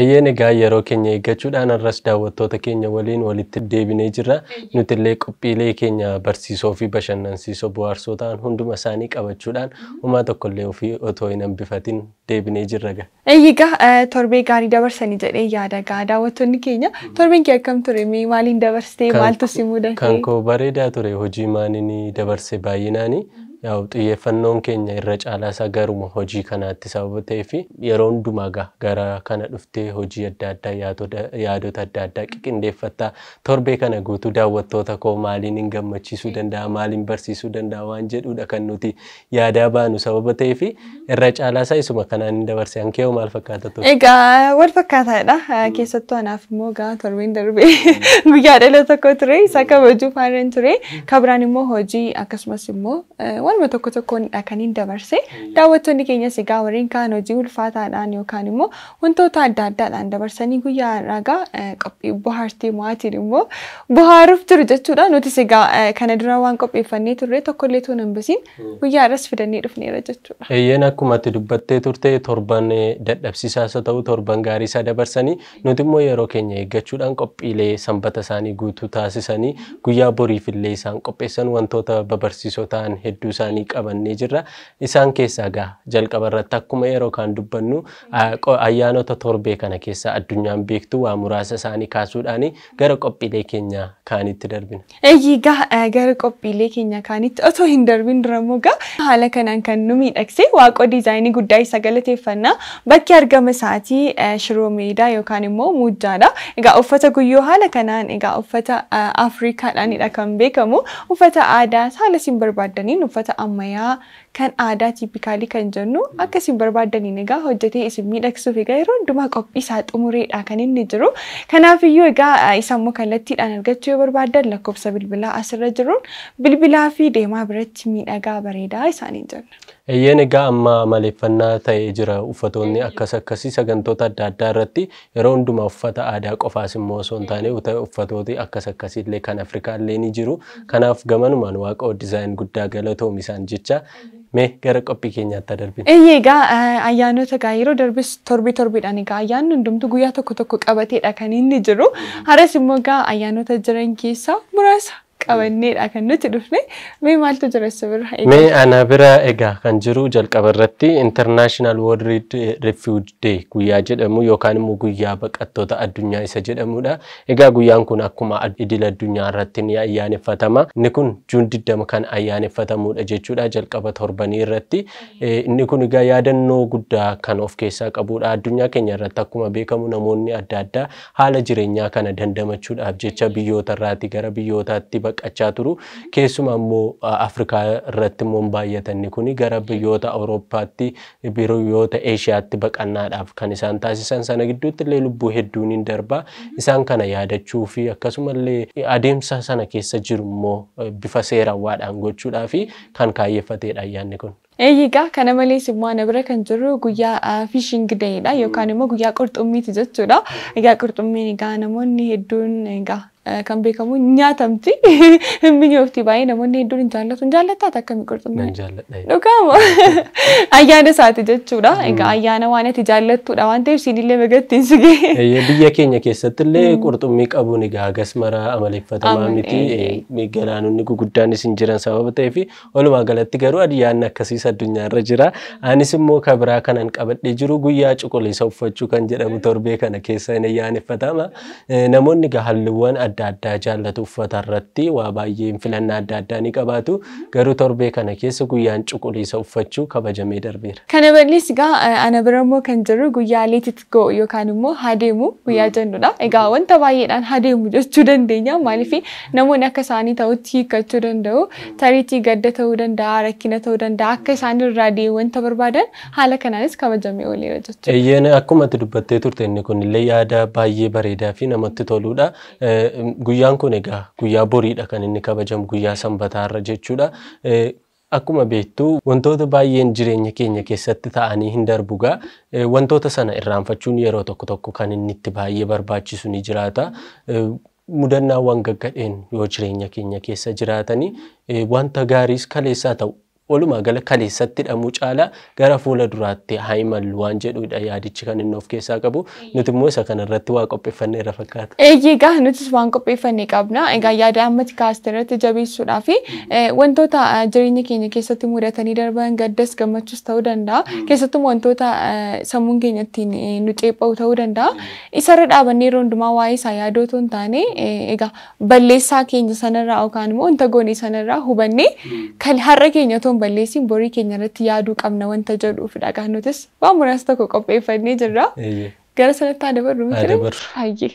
Eeyyeen egaa yeroo keenya eeggachuudhaan irras daawwattoota keenya waliin walitti deebinee jirra. Nutillee qophiilee keenya barsiisoo fi bashannansiisoo bohaarsootaan hunduma isaanii qabachuudhaan uumaa tokkollee ofii otoo hin hambifatin deebinee jirra. Eeyigaa torbee gaarii dabarsanii jedhee yaada gaa daawwattoonni keenya torbeen kee akkam ture mee maaliin dabarsitee maaltu si mudate? Kan koo bareedaa ture hojii maaliin dabarse baay'inaanii. Xiyyeeffannoon keenya irra caalaa isa garuma hojii kanaatti sababa ta'eefi yeroo hundumaa gara kana dhuftee hojii adda addaa yaadota adda addaa qindeeffattaa torbee kana guutuu daawwattoota koo maaliin hin gammachiisuu danda'a maaliin barsiisuu danda'a waan jedhuudha kan nuti yaadaa baanu sababa ta'eefi irra caalaa isa isuma kanaan hin dabarse hankee maal fakkaata ture? Egaa wal fakkaataadha keessattuu anaaf immoo gaa torbeen darbee guyyaa dhalootaa koo ture isa kabajuuf haaraan ture kabraan immoo hojii akkasumas immoo Waluma tokko tokkoon kan hin dabarse daawwattoonni keenyas egaa waliin kan hojii ulfaataadhaan yookaan immoo wantoota adda addaadhaan dabarsanii guyyaa ragaa qophii bohaartii mo'aatiin immoo bohaaruuf jiru jechuudha. Nutis egaa kana dura waan qopheeffannee turre tokkollee toon hin bisiin guyyaa irras fidannee dhufneera jechuudha. Eeyyeen akkuma ati dubbattee turte torban dadhabsiisaa isa ta'u torban gaarii isaa dabarsanii nuti immoo yeroo keenya eeggachuudhaan qophiilee sanbata isaanii guutuu taasisanii guyyaa boriifillee isaan qopheessan wantoota babarsiisoo ta'an hedduu. Isaanii qabannee jirra. Isaan keessaa jalqaba irratti akkuma yeroo kan dubbannu ayyaanota torbee kana keessa addunyaan beektu waa muraasa isaanii kaasuudhaan gara qophiilee keenya kaanitti darbina. Eeyigaa gara qophiilee keenya kaanitti otoo hin darbin dura immoo haala kanaan kan nu miidhagsee waaqoo diizaayinii guddaa isa galateeffannaa. Bakki argama isaatii shiroo meedaa yookaan immoo muujjaadha. Egaa uffata guyyoo haala kanaan egaa uffata Afrikaadhaanidha kan beekamu uffata aadaa haala isin barbaaddaniin uffata ammayyaa kan aadaa tiipikaalii kan jennu akka isin barbaadaniin egaa hojjetee isin miidhagsuuf egaa yeroo hundumaa qophii isaa xumureedha kan inni jiru. Kanaafiyyuu egaa isa immoo kallattiidhaan argachuu yoo barbaadan lakkoofsa bilbilaa asirra jiruun bilbilaa fi deemaa biratti miidhagaa bareedaa isaaniin jenna. Eeyyeen egaa amma maleeffannaa ta'ee jira uffatoonni akkas akkasii sagantoota adda addaa irratti yeroo hundumaa uffata aadaa qofaas immoo osoo hin taane uffatooti akkas akkasiillee kan Afrikaallee ni jiru. Kanaaf gamanumaan waaqa diizaayinii guddaa galatoom isaan jecha. Mee gara qophii keenyaatti darbina. Eeyigaa ayyaanota egaa yeroo darbis torbii-torbiidhaan egaa ayyaanni hundumtuu guyyaa tokko tokko qabateedha kan inni jiru. Haras immoo egaa ayyaanota jiran keessaa muraasa qabanneedha kan nuti dhufne. Mee maaltu jira isa bira? Mee ana bira egaa kan jiru jalqaba irratti International World Refugee Day guyyaa jedhamu yookaan immoo guyyaa baqattoota addunyaa isa jedhamudha. Egaa guyyaan kun akkuma idil addunyaa irratti ni ayyaaneffatama. Inni kun Juun 20 kan ayyaaneffatamudha jechuudha jalqaba torbanii irratti. Inni kun egaa yaadannoo guddaa kan of keessaa qabudha. Addunyaa keenya irratti akkuma beekamu namoonni adda addaa haala jireenyaa kana dandamachuudhaaf jecha biyyoota irraatii gara biyyootaatti baqachaa turu. Keessumaa immoo Afrikaa irratti immoo baay'atanni kun gara biyyoota Awurooppaatti biyyoota Eeshiyaatti baqannaadhaaf kan isaan taasisan sana gidduutti illee lubbuu hedduun hin darba. Isaan kana yaadachuu fi akkasumallee adeemsa sana keessa jiru immoo bifa seerawaadhaan gochuudhaa fi kan kaayeffatedha ayyaanni kun. Eeyigaa kana malees immoo ana bira kan jiru guyyaa fishing day'dha yookaan immoo guyyaa qurxummiiti jechuudha. Egaa qurxummiin egaa namoonni hedduun egaa kan beekamu nyaatamti minyoofti baay'ee namoonni hedduun hin jaallatu. Hin jaallattaata akkamii qurxummii? Nan jaalladha. Dhugaama ayyaana isaati jechuudha. Egaa ayyaana waan ati jaallattuudha waan ta'eef siinillee magattiin sigee. Biyya keenya keessatti illee qurxummii qabuun egaa hagas maraa amaleeffatamaa miti galaanonni guguddaanis hin jiran sababa ta'eef walumaa galatti garuu ayyaanni akkasiis addunyaa irra jira. Anis immoo kabraa kanan qabadhee jiru guyyaa cuquliisa uffachuu kan jedhamu torbee kana keessa hin ayyaaneffatama. Namoonni egaa halluuwwan adda addaa jaallatu uffata irratti waa baay'een filannaa adda addaa ni qabaatu. Garuu torbee kana keessa guyyaan cuquliisa uffachuu kabajamee darbeera. Kana malees egaa ana bira immoo kan jiru guyyaa Let It Go yookaan immoo hadeemu guyyaa jennudha. Egaa wanta baay'eedhaan hadeemu jechuu dandeenya. Maaliif namoonni akka isaanii ta'utti hiikkachuu danda'u, tariitii gadda ta'uu danda'a, rakkina ta'uu danda'a. Akka isaanii irraa deemu wanta barbaadan haala kanaanis kabajamee ooleera jechuudha. Eeyyeen akkuma ati dubbattee turte inni kun illee yaada baay'ee bareedaa fi namatti toludha. Guyyaan kun egaa guyyaa boriidha kan inni kabajamu guyyaa sanbataa irra jechuudha. Akkuma beektu wantoota baay'een jireenya keenya keessatti ta'anii hin darbuga wantoota sana irraanfachuun yeroo tokko tokko kan inni itti baay'ee barbaachisu ni jiraata mudannaawwan gaggadheen yoo jireenya keenya keessa jiraatanii wanta gaariis kaleessaa ta'u oluma gala kaleessatti dhamu caala gara fuula duraatti haimallu waan jedhudha yaadichi kan inni of keessaa qabu nuti immoo isa kana irratti waa qopheeffannee irra fakkaata. Eegaa nuti waan qopheeffannee qabna. Eegaa yaada ammatti kaastirratti jabeessuudhaa fi wantoota jireenya keenya keessatti mudatanii darban gaddas gammachuus ta'uu danda'a. Keessattuu wantoota sammuun keenya ittiin nu ceepha'u ta'uu danda'a. Isarra dhaabannee rundumaa waa'ee isaa yaadoo toon taane eegaa balleessaa keenya sanarraa yookaan immoo wanta goonee sanarraa hubannee kan har'a keenya toon balleessi borii keenya irratti yaadu qabna wanta jedhuuf dhagaa nutis waan muraas tokko qopheeffannee jirra gara sanatti dabarru micira hayye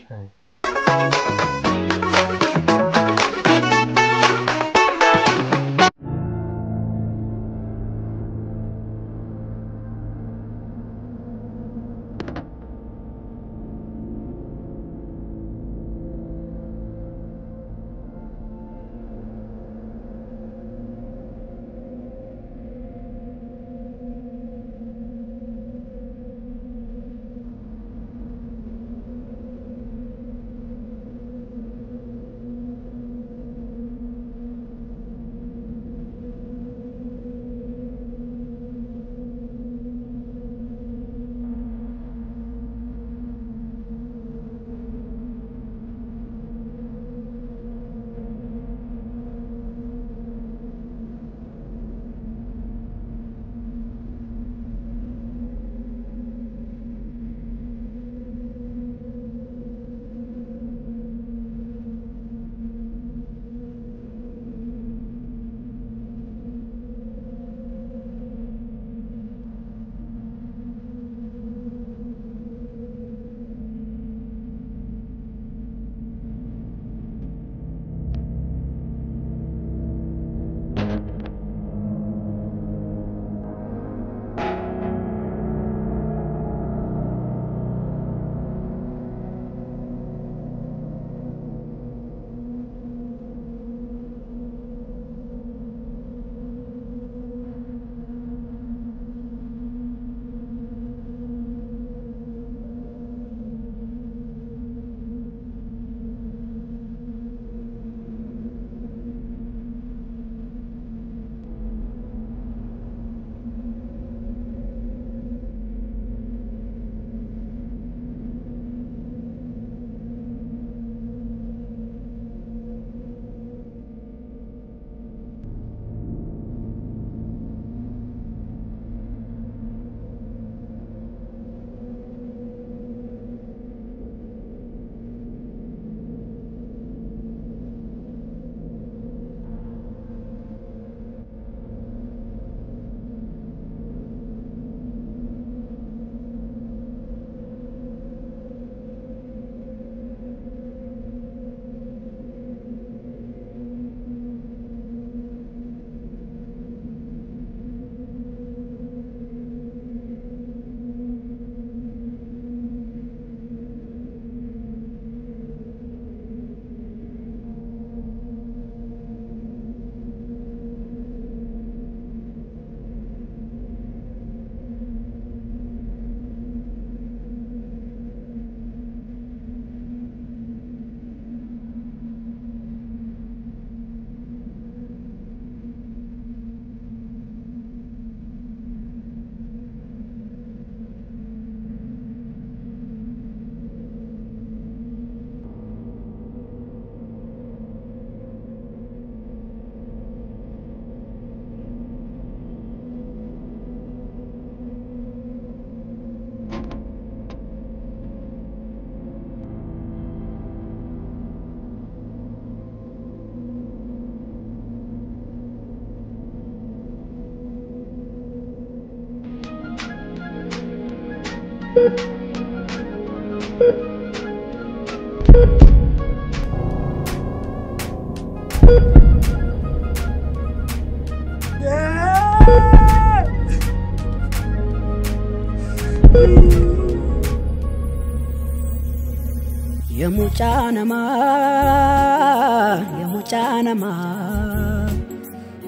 Yamuchana ma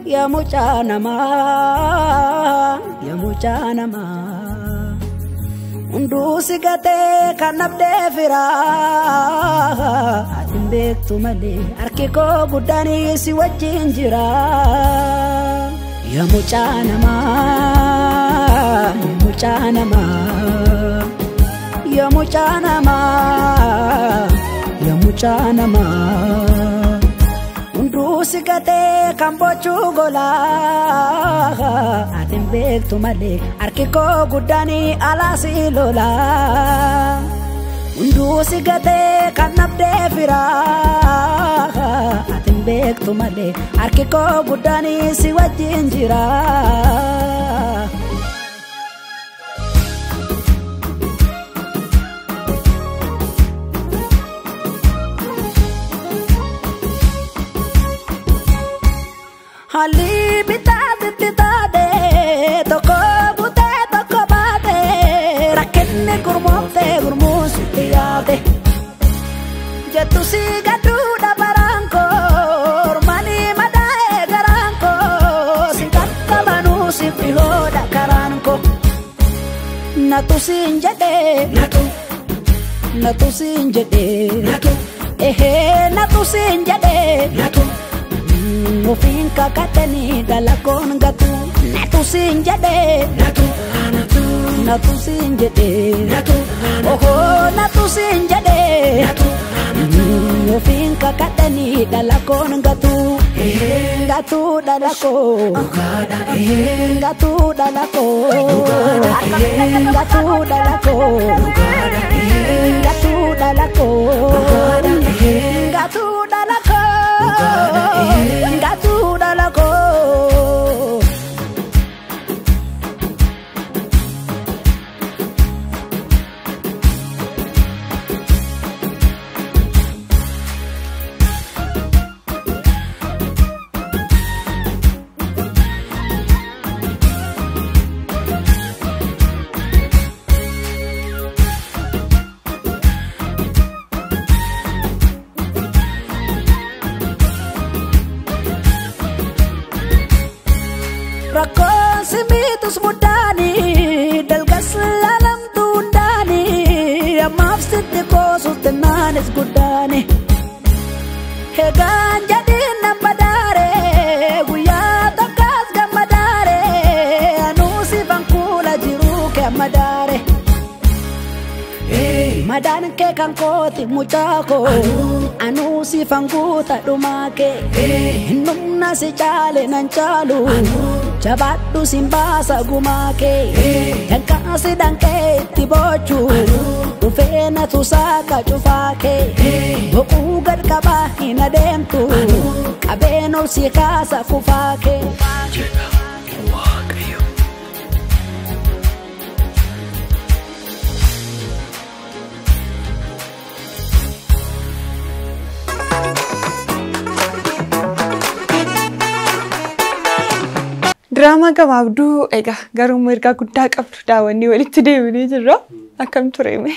ya nama undu sigate kanabde fira atimbe tumale arkiko gudani si wajinjira ya nama ya nama ya nama ya nama Sikate kambochu gola, atim beg tu malik. Arkiko gudani alasi lola. Undu sikate kanapte fira, atim beg tu malik. Arkiko gudani siwajinjira. Hali bita tita de toko bate rakenne gurmos tiade ya tu siga tu da baranco mani madae garanco sikata manu si pihoda karanco na tu sinjade ehe na tu sinjade na tu Mufin kakateni dalakon gatu Natu sinjade Natu sinjade Oho natu sinjade Mufin kakateni dalakon gatu Gatu dalako Gatu dalako Gatu dalako Gatu dalako Gatu dalako Rakon si mitos mudani Dalgas lalam tundani Amaf sitikos utinanes gudani Hegan jadin na padare Guyata kasga madare Anusi bangkula jiruke madare Madan ke kankoti mutako Anusi fanguta dumake Numna si chale nanchalu Chabatu simbasa gumake Yankasi danke tibochu Tufena tusaka chufake Bukugar kabahi na demtu Kabeno sikasa kufake Drama ka wabdu ega garum merka kudda qabdu daawani walitti deemni jirra akam tureme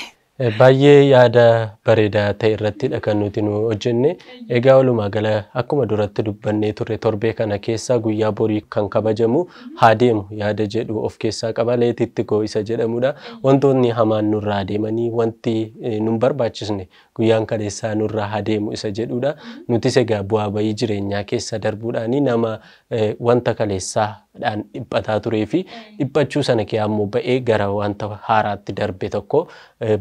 baaye yaada bareda ta irratti dhakannuti nu hojjenne ega waluma gala akkuma duratti dubbanne turre torbe kana keessa guyya borii kan kabajamu haademu yaada jedhu of keessa qabaleetitti ko isa jedhamudha wantonni hamaan nurra deemani wanti nun barbaachisne guyyan kadeessa nurra haademu isa jedhudha nuti sega bu'a bayi jireenya keessa darbuudhaani nama wanta kaleessa dan ibbata turefi ibbachu sanake ammo ba'e gara wanta haaraatti darbe tokko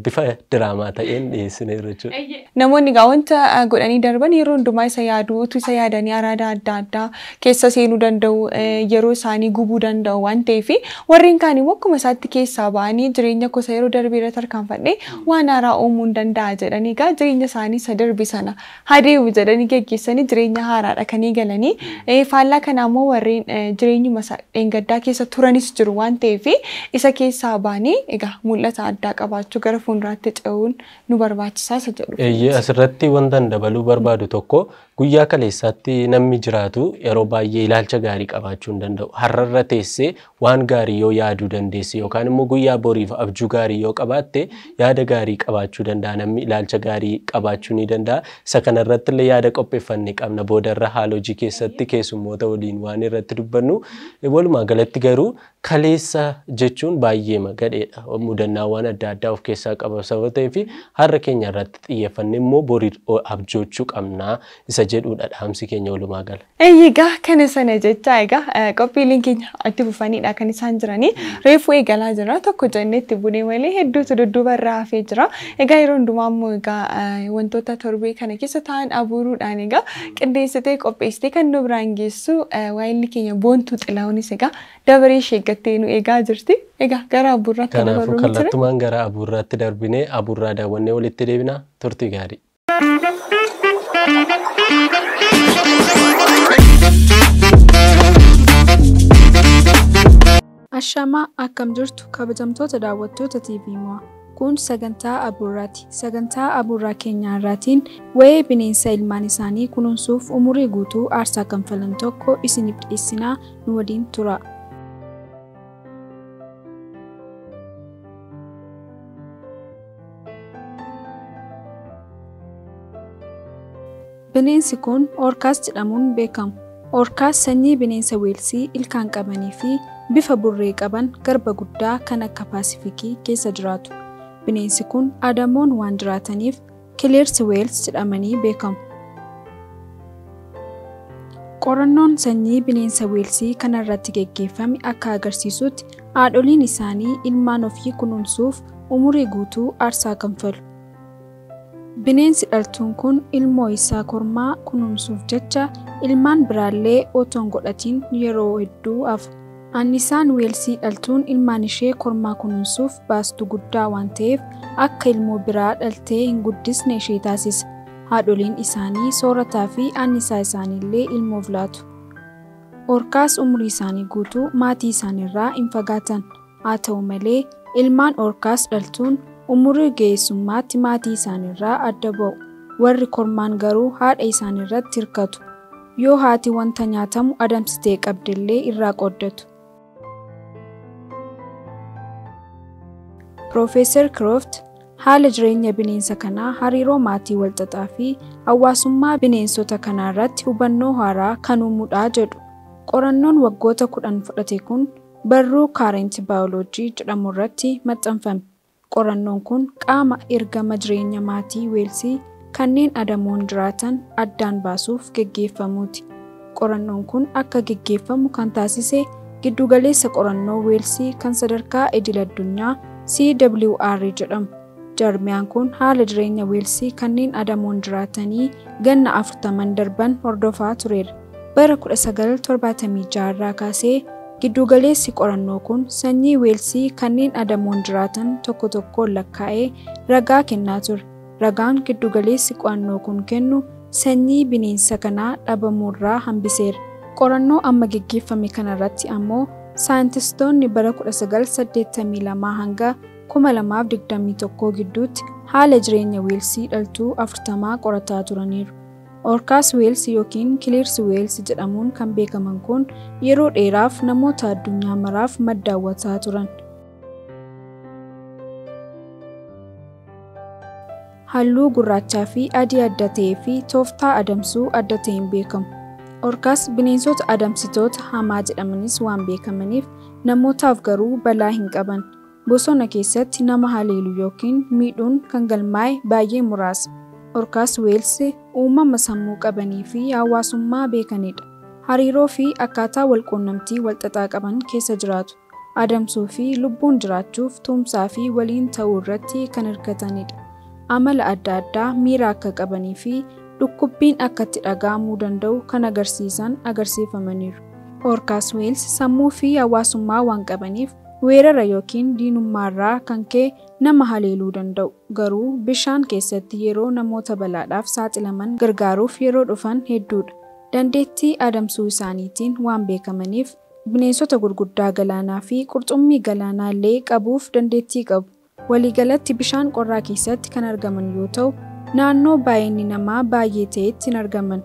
bifa drama ta'een dhiisne ruchu namoni ga wanta godani darban yeroo ndumai sayadu tu sayadani arada adda keessa seenu danda'u yeroo saani gubu danda'u wanteefi warrin kan imokuma saatti keessa baani jireenya ko sayero darbira tarkaanfadne wanara omun danda'a jedani ga jireenya saani sadarbisana hadi jedani geggeessani jireenya haaraadha kanii galani faalla kanamo warrin jireenya Engadda keessa turanis jiru waan ta'eef isa keessaa baanii egaa mul'ata addaa qabaachuu gara fuulduraatti ce'uun nu barbaachisaa isa jedhu. Asirratti wanta dabaluu barbaadu tokko guyyaa kaleessatti namni jiraatu yeroo baay'ee ilaalcha gaarii qabaachuu hin danda'u. Har'arra teessee waan gaarii yoo yaaduu dandeesse yookaan immoo guyyaa boriif abjuu gaarii yoo qabaatte yaada gaarii qabaachuu danda'a namni ilaalcha gaarii. gaarii qabaachuu ni danda'a. Isa kanarratti illee yaada qopheeffannee qabna. Boodarra haalojii keessatti keessummoota waliin waan irratti dubbannu walumaa galatti garuu kaleessa jechuun baay'ee magadheedha. Mudannaa waan adda addaa of keessaa qaba sababa ta'eef har'a keenya irratti xiyyeeffannee immoo borii abjochuu qabna isa jedhudha dhaamsi keenya walumaa gala. Eeyiga kan sana jechaa eega qophii linkiin itti buufanidha kan isaan jirani. Reefu eegalaa jira tokko jennetti bunee malee hedduutu duddubarraa hafee jira. Egaa yeroo hundumaa immoo wantoota torbee kana keessa ta'an abuuruudhaan egaa qindeessitee qopheessitee kan nu biraan geessu waayilli keenya boontuu xilaawonis egaa dabaree sheeggattee nu eegaa jirti. Egaa gara abuurraatti dabaruu jira. Kanaafuu kallattumaan gara abuurraatti darbinee abuurraa daawwannee walitti deebina turtii gaarii. Ashama akkam jirtu kabajamtoota daawwattoota TV mo'a. Kun sagantaa aburraati. Sagantaa aburraa Keenyaa irraatiin waa'ee bineensa ilmaan isaanii kunuunsuuf umurii guutuu aarsaa kanfalan tokko isiniif dhiyeessinaa nu waliin tura. Bineensi kun orkaas jedhamuun beekamu. Orkaas sanyii bineensa weelsii ilkaan qabanii fi bifa burree qaban garba guddaa kan akka Paasifikii keessa jiraatu. Bineensi kun aadamoon waan jiraataniif Killer Whales jedhamanii beekamu. Qorannoon sanyii bineensa weelsii kana irratti geggeeffame akka agarsiisutti haadholiin isaanii ilmaan ofii kunuunsuuf umurii guutuu aarsaa kanfalu. Bineensi dhaltuun kun ilmoo isaa kormaa kunuunsuuf jecha ilmaan biraallee otoon godhatiin yeroo hedduu hafu. Annisaan weelsii dhaltuun ilmaan ishee kormaa kunuunsuuf baastuu guddaa waan ta'eef akka ilmoo biraa dhaltee hin guddisne ishee taasisa. Haadholiin isaanii soorataa fi annisaa isaaniillee ilmoof laatu. Orkaas umurii isaanii guutuu maatii isaaniirraa hin fagaatan. Haa ta'u malee ilmaan orkaas dhaltuun umurii geessummaatti maatii isaaniirraa adda ba'u. Warri kormaan garuu haadha isaaniirratti hirkatu. Yoo haati wanta nyaatamu adamsitee qabdillee irraa qoddatu. Professor Croft haala jireenya bineensa kanaa hariiroo maatii walxaxaa fi hawaasummaa bineensota kanaa irratti hubannoo haaraa kan uumuudha jedhu. Qorannoon waggoota 10 fudhate kun barruu Current Biology jedhamu irratti maxxanfame. Qorannoon kun qaama ergama jireenya maatii weelsii kanneen adamoon jiraatan addaan baasuuf geggeeffamuuti. Qorannoon kun akka geggeeffamu kan taasise giddugaleessa qorannoo weelsii kan sadarkaa idil-addunyaa CWR jedhamu. Jarmiyaan kun haala jireenya weelsii kanneen adamoon jiraatanii ganna 40 darban hordofaa tureera. Bara 1976 irraa kaasee giddugaleessi qorannoo kun sanyii weelsii kanneen adamoon jiraatan tokko tokkoon lakkaa'ee ragaa kennaa ture. Ragaan giddugaleessi qorannoo kun kennu sanyii bineensa kanaa dhabamuurraa hambiseera. Qorannoo amma geggeeffame kanarratti ammoo saayintistoonni bara 1982 hanga 2021 gidduutti haala jireenya weelsii dhaltuu 40 qorataa turaniiru. Orkaas Whales yookiin Killer Whales jedhamuun kan beekaman kun yeroo dheeraaf namoota addunyaa maraaf maddaawwataa turan. Halluu gurraachaa fi adii adda ta'ee fi tooftaa adamsuu adda ta'een beekamu. Orkaas bineensota adamsitoota hamaa jedhamanis waan beekamaniif namootaaf garuu balaa hin qaban. Bosona keessatti nama haleeluu yookiin miidhuun kan galmaa'e baay'ee muraasa. Orkaas Whales uumama sammuu qabanii fi hawaasummaa beekanidha. Hariiroo fi akkaataa walquunnamtii walxaxaa qaban keessa jiraatu. Adamsuu fi lubbuun jiraachuuf tumsaa fi waliin ta'uu irratti kan hirkatanidha. Amala adda addaa miira akka qabanii fi dhukkubbiin akka itti dhaga'amuu danda'u kan agarsiisan agarsiifamaniiru. Orkaas Whales sammuu fi hawaasummaa waan qabaniif weerara yookiin diinummaarraa kan ka'e nama haleeluu danda'u. Garuu bishaan keessatti yeroo namoota balaadhaaf saaxilaman gargaaruuf yeroo dhufan hedduudha. Dandeettii adamsuu isaaniitiin waan beekamaniif bineensota gurguddaa galaanaa fi qurxummii galaanaa illee qabuuf dandeettii qabu. Waliigalatti bishaan qorraa keessatti kan argaman yoo ta'u naannoo baay'inni namaa baay'ee ta'etti hin argaman.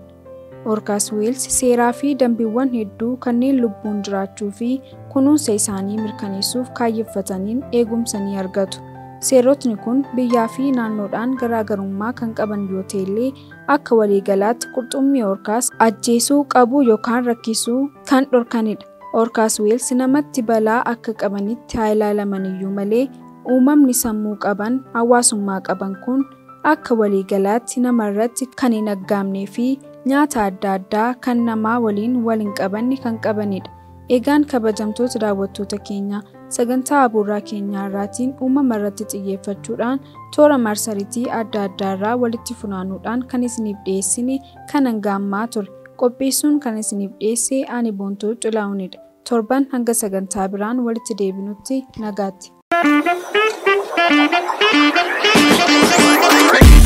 Orkaas Whales seeraa fi dambiiwwan hedduu kanneen lubbuun jiraachuu fi kunuunsa isaanii mirkaneessuuf kaayeffataniin eegumsa ni argatu. seerotni kun biyyaa fi naannoodhaan garaagarummaa kan qaban yoo ta'e akka waliigalaatti qurxummii orkaas ajjeesuu qabu yookaan rakkisuu kan dhorkanidha. Orkaas weels namatti balaa akka qabanitti haalaalamaniyyuu malee uumamni sammuu qaban hawaasummaa qaban kun akka waliigalaatti namarratti kan hin aggaamnee fi nyaata adda addaa kan namaa waliin qabanni kan qabanidha. Egaan kabajamtoota daawwattoota keenya sagantaa abuuraa keenya irraatiin uumama irratti xiyyeeffachuudhaan toora marsariitii adda addaarraa walitti funaanuudhaan kan isiniif dhiyeessine kan hangaammaa ture. Qopheessuun kan isiniif dhiyeesse ani Boontuu Cilaa'uunidha. Torban hanga sagantaa biraan walitti deebinutti nagaatti.